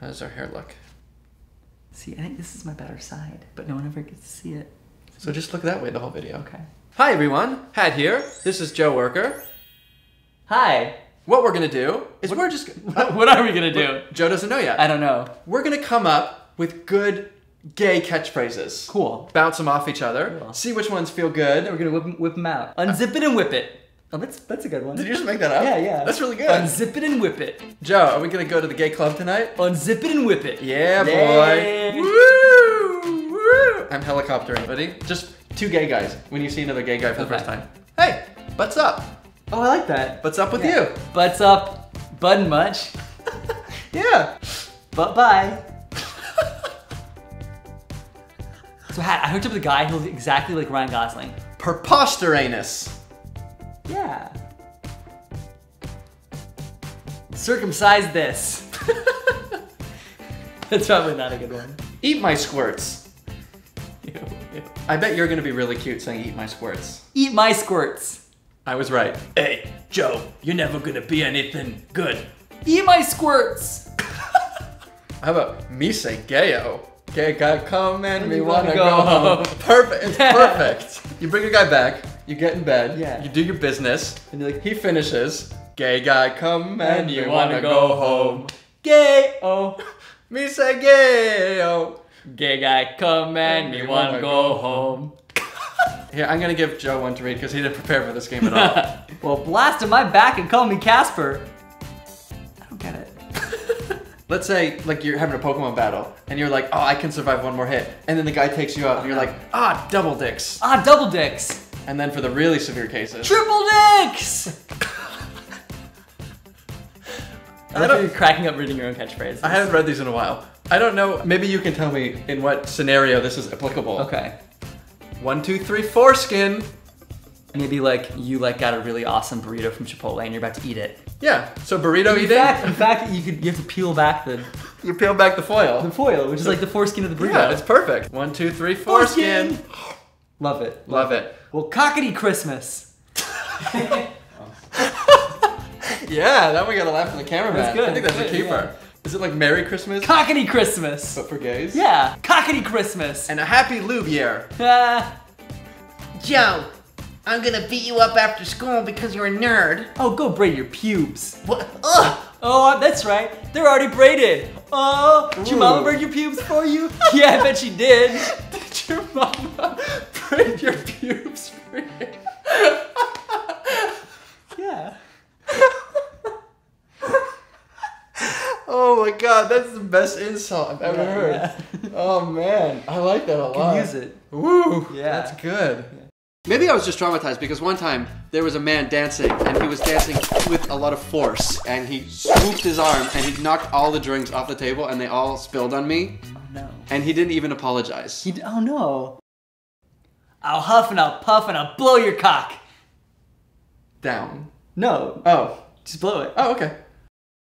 How does our hair look? See, I think this is my better side, but no one ever gets to see it. So just look that way the whole video. Okay. Hi everyone, Had here. This is Joe Worker. Hi. What we're gonna do is what are we gonna do? Joe doesn't know yet. I don't know. We're gonna come up with good gay catchphrases. Cool. Bounce them off each other. Cool. See which ones feel good. And we're gonna whip them out. Unzip it and whip it. Oh, that's a good one. Did you just make that up? Yeah, yeah. That's really good. Unzip it and whip it. Joe, are we gonna go to the gay club tonight? Unzip it and whip it. Yeah, yeah. Boy. Woo, woo. I'm helicoptering, buddy. Just two gay guys. When you see another gay guy for the first time. Hey, butts up. Oh, I like that. Butts up with you. Butts up, button much. Yeah. But bye. So Hat, I hooked up with a guy who looked exactly like Ryan Gosling. Preposteranus. Yeah. Circumcise this. That's probably not a good one. Eat my squirts. Ew, ew. I bet you're gonna be really cute saying eat my squirts. Eat my squirts. I was right. Hey, Joe, you're never gonna be anything good. Eat my squirts. How about me say gayo? Gay guy come and we wanna go home. Perfect, it's perfect. You bring a guy back. You get in bed, you do your business, and you're like, he finishes. Gay guy come and you wanna go home. Gay-o. Me say gay-o. Gay guy come and you wanna go home. Here, I'm gonna give Joe one to read because he didn't prepare for this game at all. Well, blast in my back and call me Casper. I don't get it. Let's say, like, you're having a Pokemon battle, and you're like, oh, I can survive one more hit. And then the guy takes you out, and you're like, ah, double dicks. Ah, double dicks. And then for the really severe cases. Triple dicks! I love how you're cracking up reading your own catchphrases. I haven't read these in a while. I don't know, maybe you can tell me in what scenario this is applicable. Okay. 1, 2, 3, 4 skin. Maybe like, you like got a really awesome burrito from Chipotle and you're about to eat it. Yeah, so burrito eating. In fact, you have to peel back the... You peel back the foil. The foil, which is like the foreskin of the burrito. Yeah, it's perfect. 1, 2, 3, 4 foreskin. Skin. Love it. Love it. Well, cockatoo Christmas. Yeah, that one got a laugh from the cameraman. That's good. I think that's a keeper. Yeah. Is it like Merry Christmas? Cockatoo Christmas. But for gays? Yeah. Cockatoo Christmas. And a happy lube year. Joe, I'm gonna beat you up after school because you're a nerd. Oh, go braid your pubes. What? Ugh. Oh, that's right. They're already braided. Oh, did your mama braid your pubes for you? Yeah, I bet she did. Did your mama braid your pubes for you? Yeah. Oh my god, that's the best insult I've ever heard. Yeah. Oh man, I like that a lot. You can use it. Woo, yeah. That's good. Yeah. Maybe I was just traumatized because one time there was a man dancing and he was dancing with a lot of force and he swooped his arm and he knocked all the drinks off the table and they all spilled on me. Oh no. And he didn't even apologize. Oh no. I'll huff and I'll puff and I'll blow your cock. Down. No. Oh. Just blow it. Oh, okay.